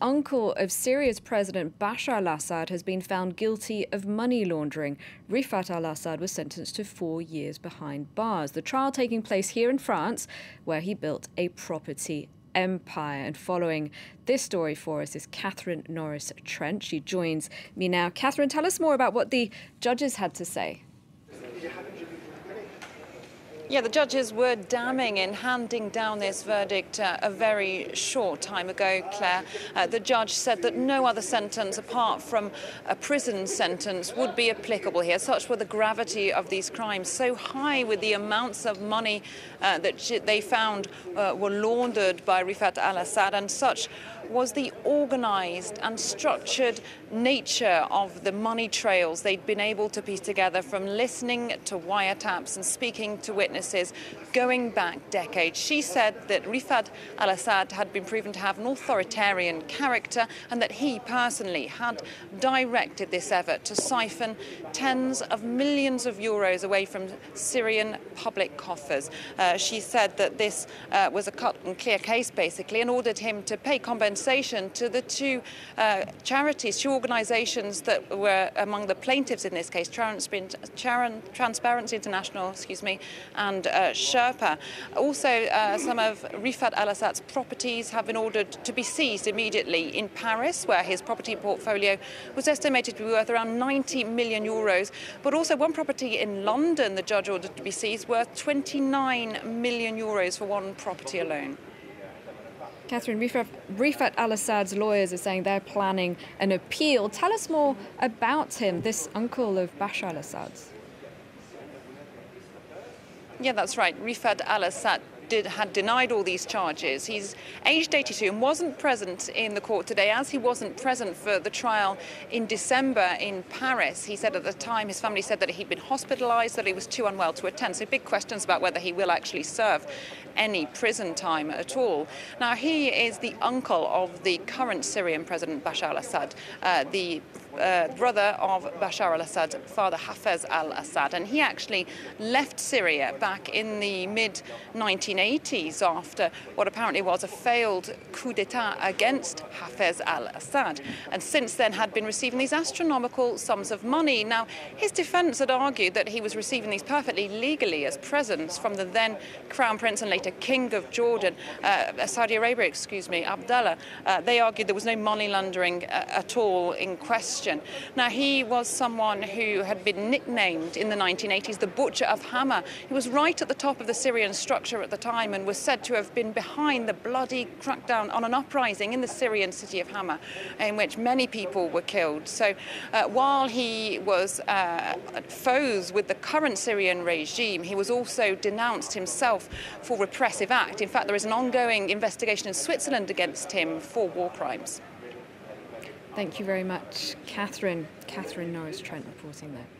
uncle of Syria's President Bashar al-Assad has been found guilty of money laundering. Rifaat al-Assad was sentenced to 4 years behind bars. The trial taking place here in France, where he built a property empire. And following this story for us is Catherine Norris-Trent. She joins me now. Catherine, tell us more about what the judges had to say. Yeah, the judges were damning in handing down this verdict a very short time ago, Claire. The judge said that no other sentence apart from a prison sentence would be applicable here. Such were the gravity of these crimes, so high with the amounts of money that they found were laundered by Rifaat al-Assad, and such was the organised and structured nature of the money trails they'd been able to piece together, from listening to wiretaps and speaking to witnesses going back decades. She said that Rifaat al-Assad had been proven to have an authoritarian character and that he personally had directed this effort to siphon tens of millions of euros away from Syrian public coffers. She said that this was a cut-and-clear case, basically, and ordered him to pay compensation to the two organisations that were among the plaintiffs in this case, Transparency International, excuse me, and Sherpa. Also, some of Rifaat al-Assad's properties have been ordered to be seized immediately in Paris, where his property portfolio was estimated to be worth around 90 million euros. But also one property in London, the judge ordered to be seized, worth 29 million euros for one property alone. Catherine, Rifaat al-Assad's lawyers are saying they're planning an appeal. Tell us more about him, this uncle of Bashar al-Assad's. Yeah, that's right. Rifaat al-Assad had denied all these charges. He's aged 82 and wasn't present in the court today, as he wasn't present for the trial in December in Paris. He said at the time, his family said that he'd been hospitalised, that he was too unwell to attend. So big questions about whether he will actually serve any prison time at all. Now, he is the uncle of the current Syrian president, Bashar al-Assad, the brother of Bashar al-Assad's father, Hafez al-Assad, and he actually left Syria back in the mid-1980s after what apparently was a failed coup d'etat against Hafez al-Assad, and since then had been receiving these astronomical sums of money. Now, his defence had argued that he was receiving these perfectly legally as presents from the then Crown Prince and later King of Jordan, Saudi Arabia, excuse me, Abdullah. They argued there was no money laundering at all in question. Now, he was someone who had been nicknamed in the 1980s the Butcher of Hama. He was right at the top of the Syrian structure at the time and was said to have been behind the bloody crackdown on an uprising in the Syrian city of Hama, in which many people were killed. So while he was at foes with the current Syrian regime, he was also denounced himself for repressive act. In fact, there is an ongoing investigation in Switzerland against him for war crimes. Thank you very much, Catherine. Catherine Norris-Trent reporting there.